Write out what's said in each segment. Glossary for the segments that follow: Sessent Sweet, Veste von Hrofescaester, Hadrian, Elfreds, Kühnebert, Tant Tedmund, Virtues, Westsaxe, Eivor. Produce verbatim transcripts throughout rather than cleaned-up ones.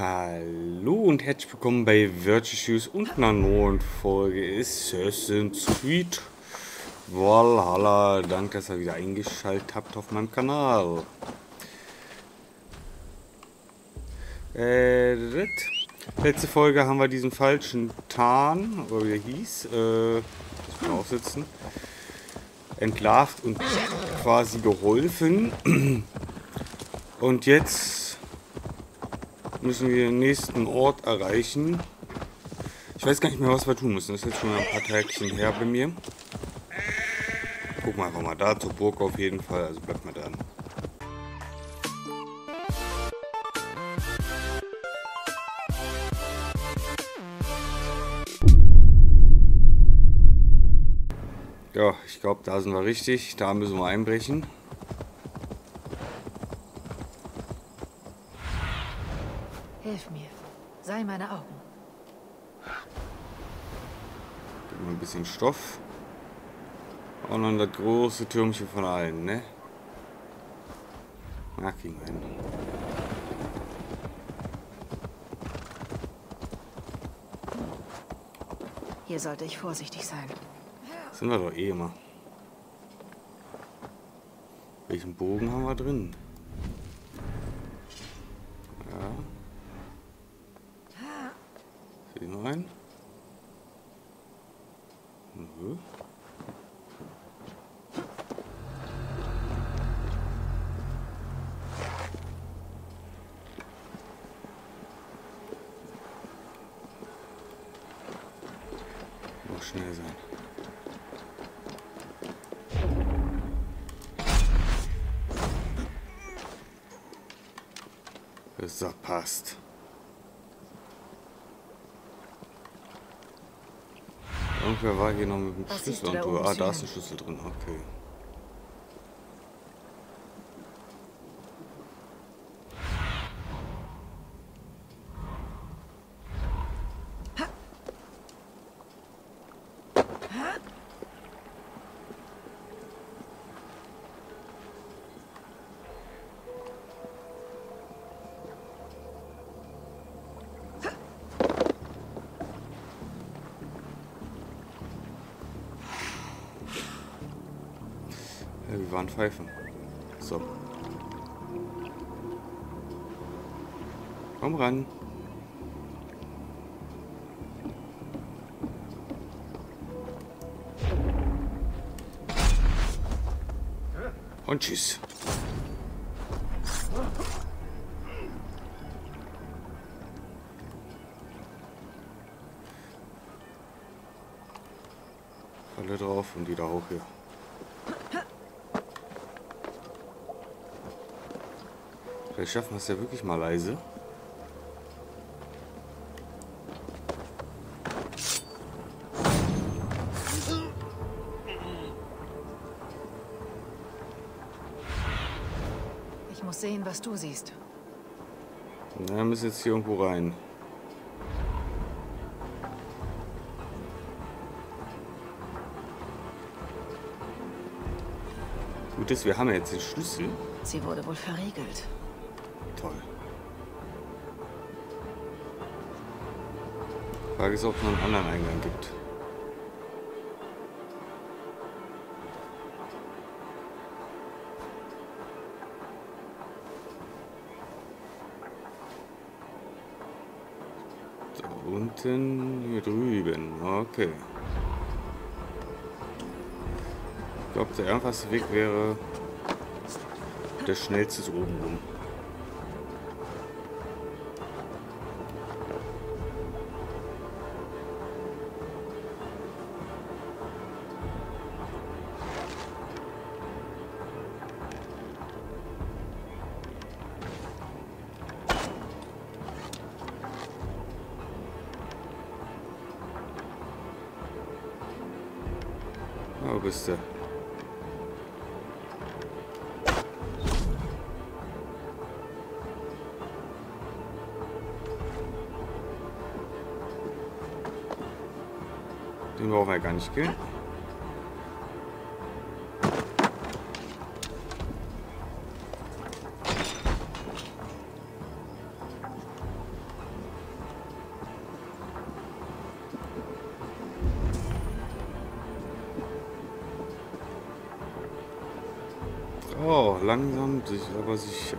Hallo und herzlich willkommen bei Virtues und einer neuen Folge ist Sessent Sweet. Walhalla, danke, dass ihr wieder eingeschaltet habt auf meinem Kanal. Äh, letzte Folge haben wir diesen falschen Tarn, oder wie der hieß, äh, ich muss aufsitzen, entlarvt und quasi geholfen. Und jetzt müssen wir den nächsten Ort erreichen. Ich weiß gar nicht mehr, was wir tun müssen. Das ist jetzt schon ein paar Tagchen her bei mir. Gucken wir einfach mal da zur Burg auf jeden Fall. Also bleibt mal dran. Ja, ich glaube, da sind wir richtig. Da müssen wir einbrechen. Hilf mir. Sei meine Augen. Gib mal ein bisschen Stoff. Und dann das große Türmchen von allen, ne? Na, kriegen wir hin. Hier sollte ich vorsichtig sein. Sind wir doch eh immer. Welchen Bogen haben wir drin? Nein. Nö. Muss schnell sein. Das passt. Irgendwer war hier noch mit dem Schlüssel und so. Ah, da ist ein Schlüssel drin, okay. Wir waren pfeifen. So. Komm ran. Und tschüss. Falle drauf und wieder hoch hier. Vielleicht schaffen wir es ja wirklich mal leise. Ich muss sehen, was du siehst. Na, wir müssen jetzt hier irgendwo rein. Gut ist, wir haben ja jetzt den Schlüssel. Sie wurde wohl verriegelt. Toll. Frage ist, ob es noch einen anderen Eingang gibt. Da unten, hier drüben. Okay. Ich glaube, der einfachste Weg wäre der schnellste ist oben rum. Wo bist du? Den brauchen wir ja gar nicht gehen. Oh, langsam, aber sicher.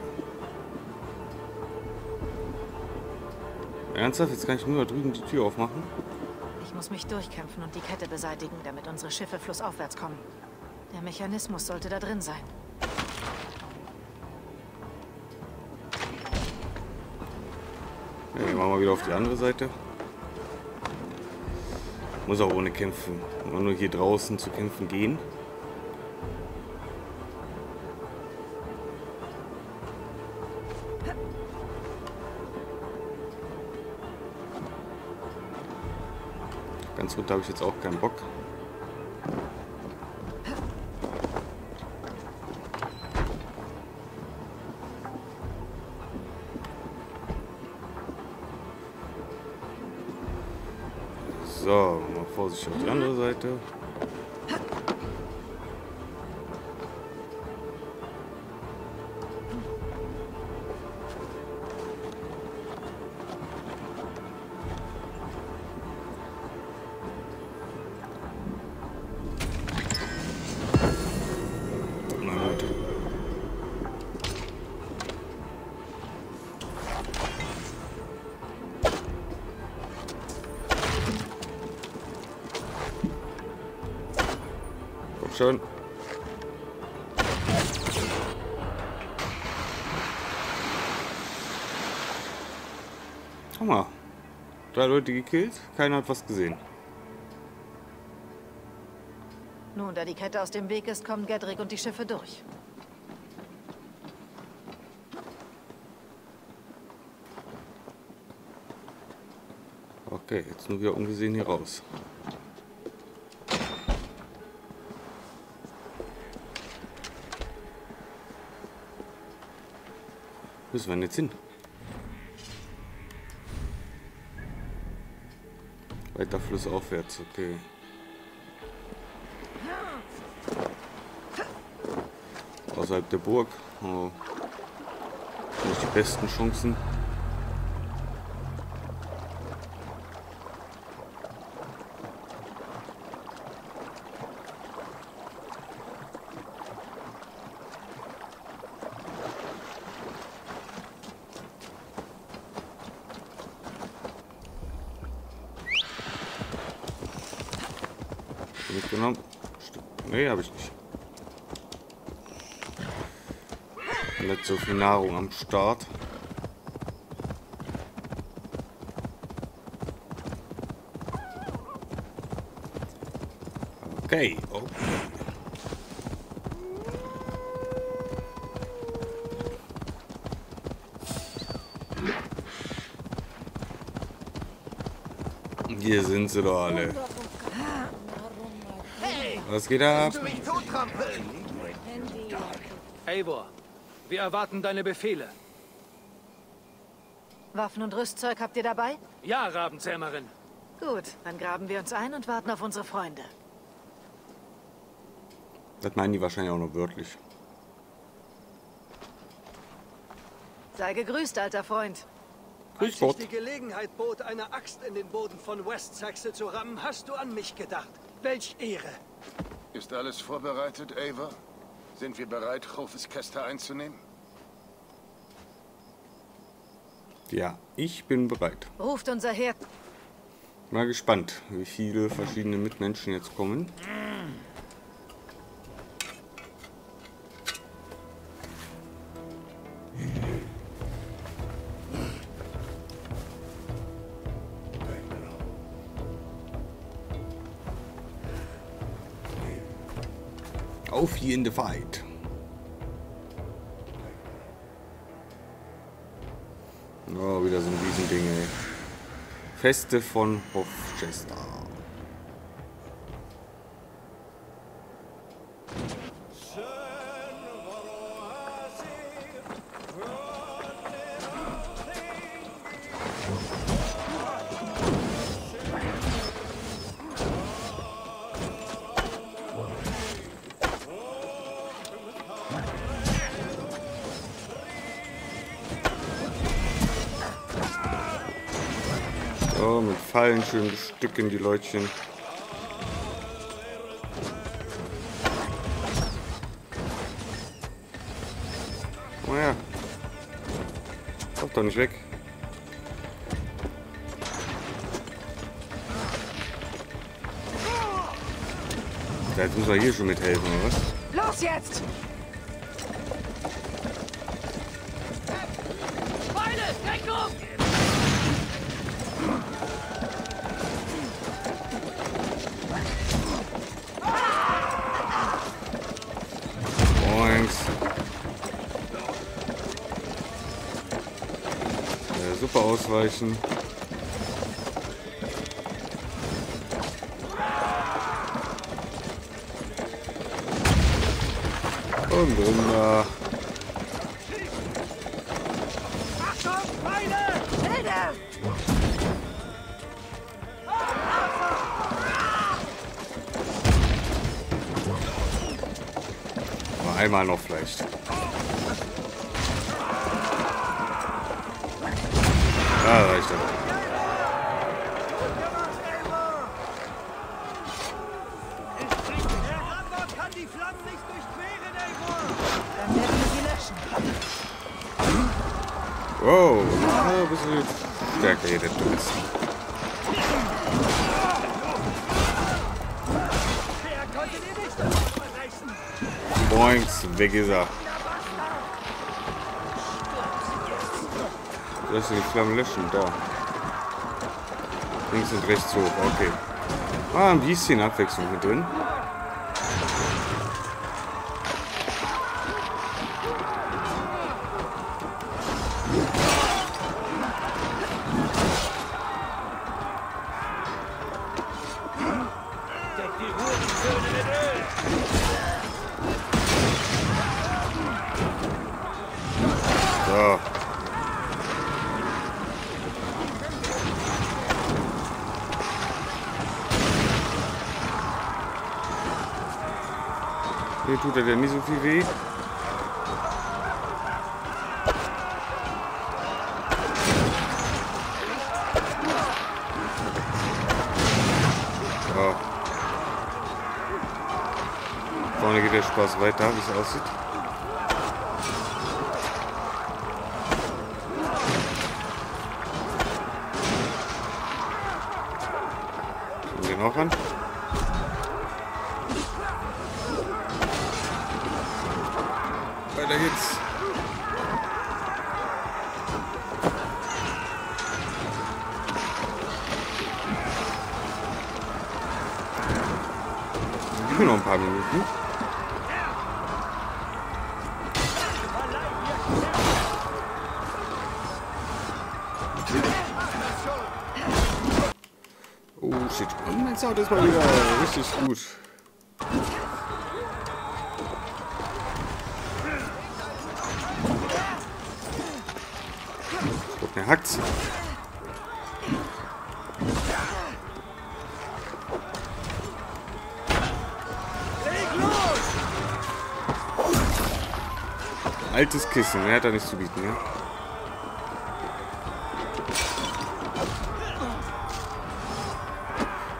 Ernsthaft? Jetzt kann ich nur da drüben die Tür aufmachen? Ich muss mich durchkämpfen und die Kette beseitigen, damit unsere Schiffe flussaufwärts kommen. Der Mechanismus sollte da drin sein. Ja, ich mach mal wieder auf die andere Seite. Muss auch ohne kämpfen. Immer nur hier draußen zu kämpfen gehen. Ganz runter habe ich jetzt auch keinen Bock. So, mal vorsichtig auf die andere Seite. Schön. Guck mal. Drei Leute gekillt, keiner hat was gesehen. Nun, da die Kette aus dem Weg ist, kommen Gedrick und die Schiffe durch. Okay, jetzt nur wieder ungesehen hier raus. Müssen wir denn jetzt hin? Weiter flussaufwärts, okay. Außerhalb der Burg. Oh. Nicht die besten Chancen. Mitgenommen. Nee, habe ich nicht. Nicht so viel Nahrung am Start. Okay, okay. Hier sind sie doch alle. Was geht ab? Eivor, wir erwarten deine Befehle. Waffen und Rüstzeug habt ihr dabei? Ja, Rabenzähmerin. Gut, dann graben wir uns ein und warten auf unsere Freunde. Das meinen die wahrscheinlich auch nur wörtlich. Sei gegrüßt, alter Freund. Als sich die Gelegenheit bot, eine Axt in den Boden von Westsaxe zu rammen, hast du an mich gedacht. Welch Ehre! Ist alles vorbereitet, Eivor? Sind wir bereit, Hrofescaester einzunehmen? Ja, ich bin bereit. Ruft unser Heer. Mal gespannt, wie viele verschiedene Mitmenschen jetzt kommen. Auf hier in the fight. Oh, wieder so ein Riesending, ey. Veste von Hrofescaester. So, mit Fallen schön bestücken die Leutchen. her. Kommt doch nicht weg. Ja, jetzt muss er hier schon mithelfen, oder was? Los jetzt! Ausweichen. Und runter. Achtung, Beine! Hilde! Aber einmal noch vielleicht. Ah, reicht aber. Der Rander kann die Flammen nicht durchqueren, Eivor! Dann werden wir sie löschen. Wow, ein bisschen stärker hier, der Dunst. Der konnte dir nicht das Opfer reißen. Boinks, weg ist er. Lass die Flammen löschen, da. Links und rechts hoch, okay. Ah, ein bisschen Abwechslung mit drin. Hier tut er denn nicht so viel weh. Ja. Vorne geht der Spaß weiter, wie es aussieht. Schauen wir noch an. Weiter geht's. Gib mir noch ein paar Minuten. Oh shit. Und mein Sound ist mal wieder richtig gut. Er hackt's. Altes Kissen, er hat da nichts zu bieten, ja?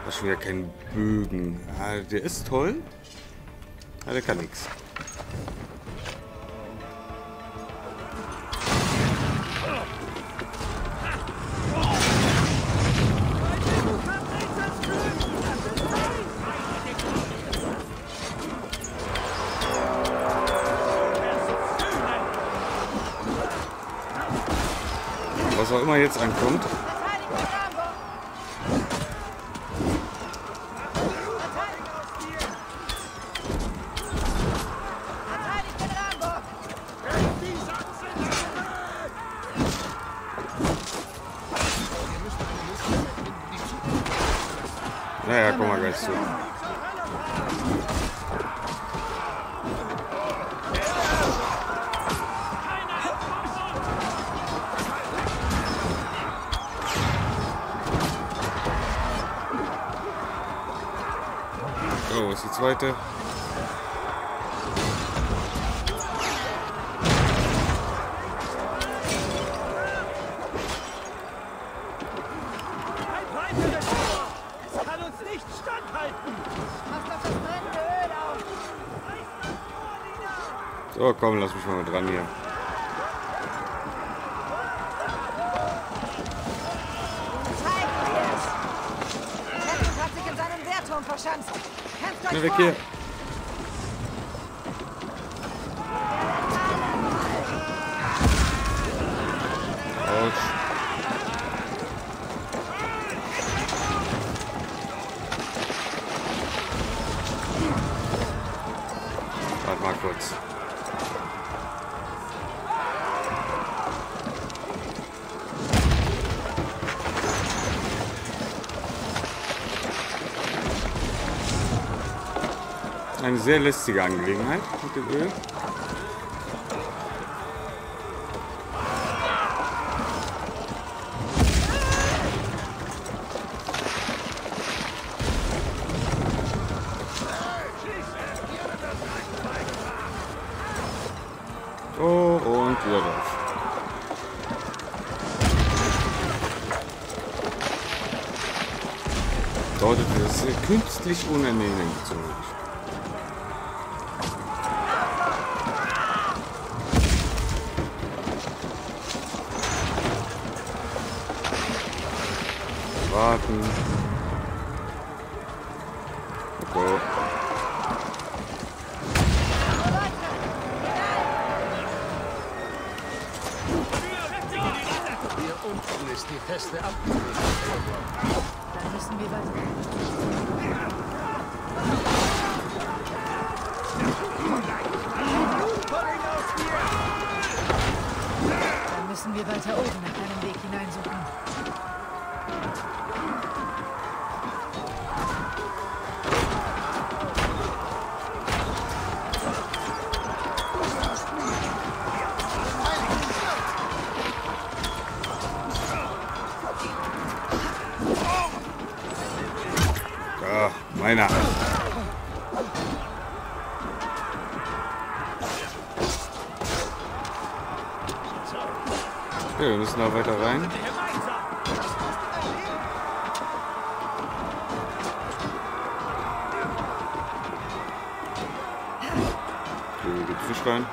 Da ist schon wieder kein Bögen. Ah, der ist toll. Ah, der kann nichts. Was auch immer jetzt ankommt. Naja, komm mal gleich zu. Oh, ist die zweite. Es kann uns nicht standhalten. So, komm, lass mich mal mit dran hier. Na, weg hier. Warte mal kurz. Eine sehr lästige Angelegenheit mit dem Öl. Oh, und wieder drauf. Bedeutet, das ist künstlich unernehmlich zurück. Warten. Okay. Hier unten ist die feste Abwehr. Dann müssen wir weiter. Dann müssen wir weiter oben nach einem Weg hineinsuchen. Meiner. Okay, wir müssen da weiter rein. Hier gibt es Fisch rein.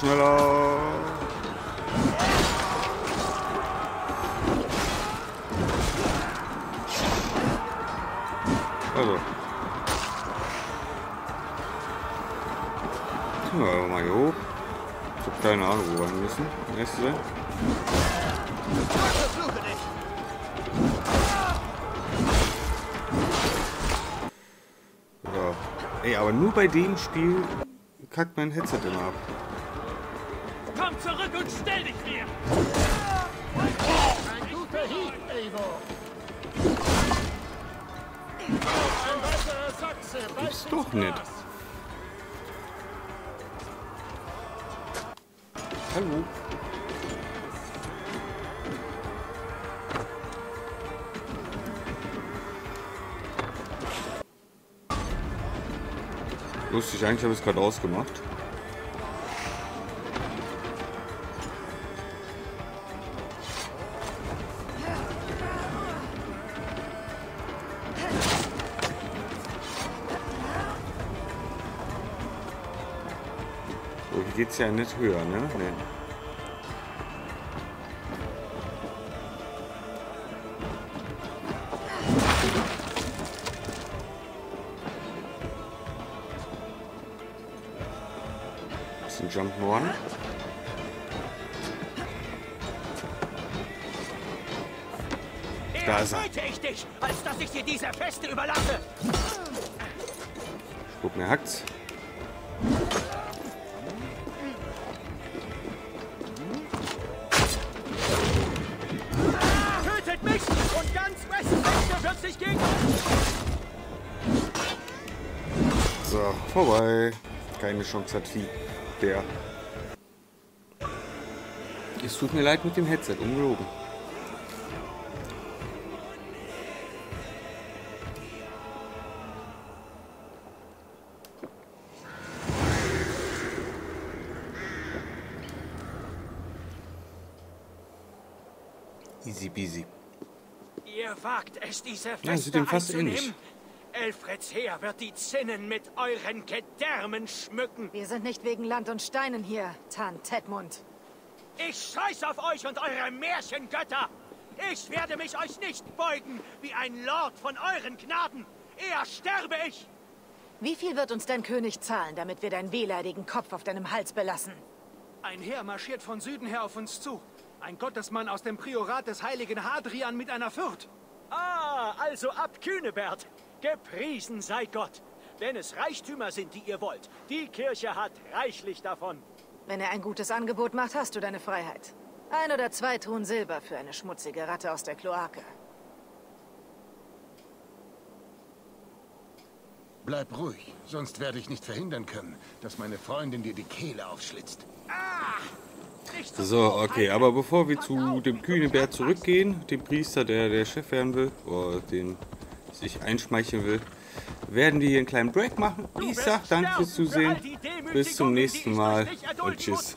Schneller! Also. Ja, mal hier hoch. Ich hab keine Ahnung, wo wir hin müssen. Nächste sein. Ja. Ey, aber nur bei dem Spiel kackt mein Headset immer ab. Komm zurück und stell dich mir! Ein guter Hieb, Eivor! Ein weiterer Sachse, weiß doch nicht. Hallo. Lustig, eigentlich habe ich es gerade ausgemacht. Geht's ja nicht höher, ne? Nee. Das ist ein Jump'n'Run. Da ist er. Ich dich, als dass ich dir diese Feste überlasse. Ich guck, mir hackt's. So, vorbei. Keine Chance hat Vieh. Der. Es tut mir leid mit dem Headset, ungelogen. Easy peasy. Ihr wagt es, diese Feste ja, einzunehmen? Elfreds Heer wird die Zinnen mit euren Gedärmen schmücken. Wir sind nicht wegen Land und Steinen hier, Tant Tedmund. Ich scheiß auf euch und eure Märchengötter. Ich werde mich euch nicht beugen, wie ein Lord von euren Gnaden. Eher sterbe ich. Wie viel wird uns dein König zahlen, damit wir deinen wehleidigen Kopf auf deinem Hals belassen? Ein Heer marschiert von Süden her auf uns zu. Ein Gottesmann aus dem Priorat des heiligen Hadrian mit einer Fürth. Ah, also ab Kühnebert. Gepriesen sei Gott. Denn es Reichtümer sind, die ihr wollt. Die Kirche hat reichlich davon. Wenn er ein gutes Angebot macht, hast du deine Freiheit. Ein oder zwei Truhen Silber für eine schmutzige Ratte aus der Kloake. Bleib ruhig, sonst werde ich nicht verhindern können, dass meine Freundin dir die Kehle aufschlitzt. Ah! So, okay, aber bevor wir zu dem Kühnebert zurückgehen, dem Priester, der der Chef werden will, oder den sich einschmeicheln will, werden wir hier einen kleinen Break machen. Ich sag danke fürs Zusehen, bis zum nächsten Mal und tschüss.